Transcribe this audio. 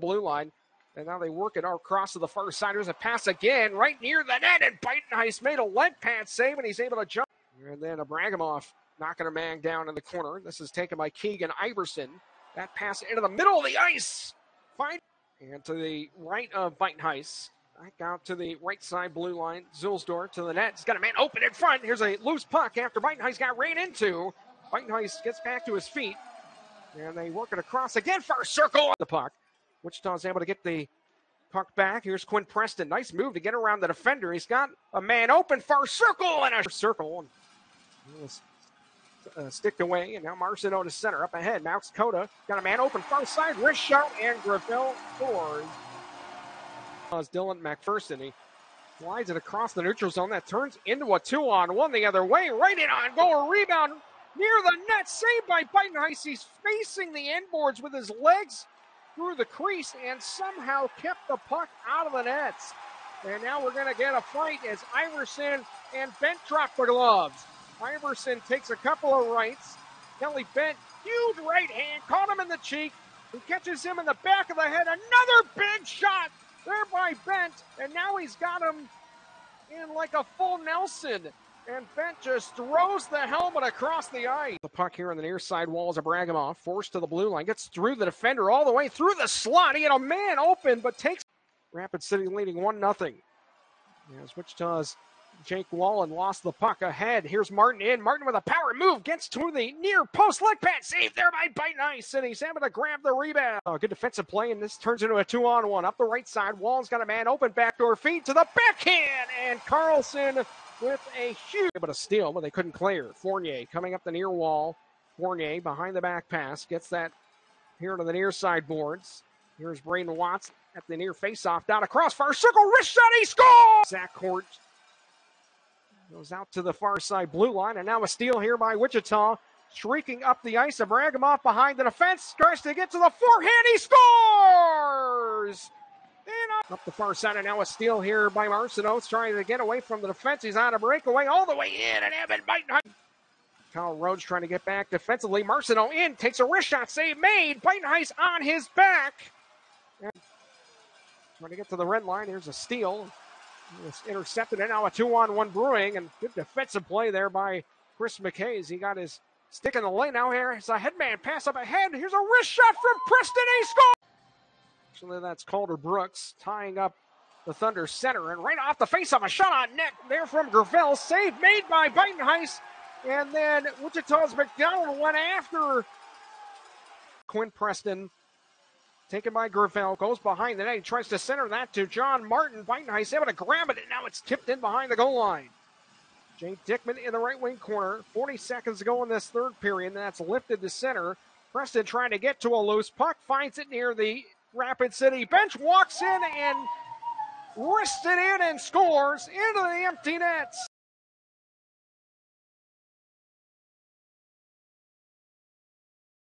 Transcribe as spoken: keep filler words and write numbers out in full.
blue line. And now they work it across to the far side. There's a pass again right near the net. And Buitenhuis made a lead pad save, and he's able to jump. And then Ibragimov knocking a man down in the corner. This is taken by Keegan Iverson. That pass into the middle of the ice. Fine. And to the right of Buitenhuis. Back out to the right side blue line. Zulsdor to the net. He's got a man open in front. Here's a loose puck after Buitenhuis got ran into. Buitenhuis gets back to his feet. And they work it across again. Far circle on the puck. Wichita's able to get the puck back. Here's Quinn Preston. Nice move to get around the defender. He's got a man open. Far circle and a circle. And uh, sticked away. And now Marcino to center. Up ahead. Max Coatta got a man open. Far side. Wrist shot. And Gravelle scores. Dylan McPherson. He slides it across the neutral zone. That turns into a two-on-one the other way. Right in on goal. Rebound near the net. Saved by Buitenhuis. He's facing the end boards with his legs through the crease and somehow kept the puck out of the nets. And now we're going to get a fight as Iverson and Bent drop their gloves. Iverson takes a couple of rights. Kelly Bent, huge right hand, caught him in the cheek. He catches him in the back of the head. Another big shot there by Bent. And now he's got him in like a full Nelson. And Bent just throws the helmet across the ice. The puck here on the near side wall is Ibragimov, forced to the blue line, gets through the defender all the way through the slot. He had a man open, but takes. Rapid City leading one nothing. As Wichita's Jake Wallen lost the puck ahead. Here's Martin in. Martin with a power move gets to the near post. Leg pass saved there by Buitenhuis, and he's able to grab the rebound. Oh, good defensive play, and this turns into a two-on-one. Up the right side, Wallen's got a man open, backdoor feed to the backhand, and Carlson with a huge bit of steal, but they couldn't clear. Fournier coming up the near wall. Fournier behind the back pass. Gets that here to the near side boards. Here's Brayden Watts at the near faceoff. Down across. Far circle. Wrist shot. He scores! Zach Hort goes out to the far side blue line. And now a steal here by Wichita. Shrieking up the ice. Ibragimov behind the defense. Tries to get to the forehand. He scores! Up the far side, and now a steal here by Marcino. He's trying to get away from the defense. He's on a breakaway all the way in, and Evan Buitenhuis. Kyle Rhodes trying to get back defensively. Marcino in, takes a wrist shot, save made. Buitenhuis on his back. And trying to get to the red line. Here's a steal. It's intercepted, and now a two-on-one brewing, and good defensive play there by Chris McKay. He got his stick in the lane. Now here's a headman pass up ahead. Here's a wrist shot from Preston. He scores! Actually, that's Calder Brooks tying up the Thunder center. And right off the face of a shot on net there from Gravelle. Save made by Buitenhuis. And then Wichita's McDonald went after Quinn Preston. Taken by Gravelle. Goes behind the net. He tries to center that to John Martin. Buitenhuis able to grab it. And now it's tipped in behind the goal line. Jane Dickman in the right wing corner. forty seconds to go in this third period. And that's lifted to center. Preston trying to get to a loose puck. Finds it near the Rapid City bench, walks in and wrists it in and scores into the empty nets.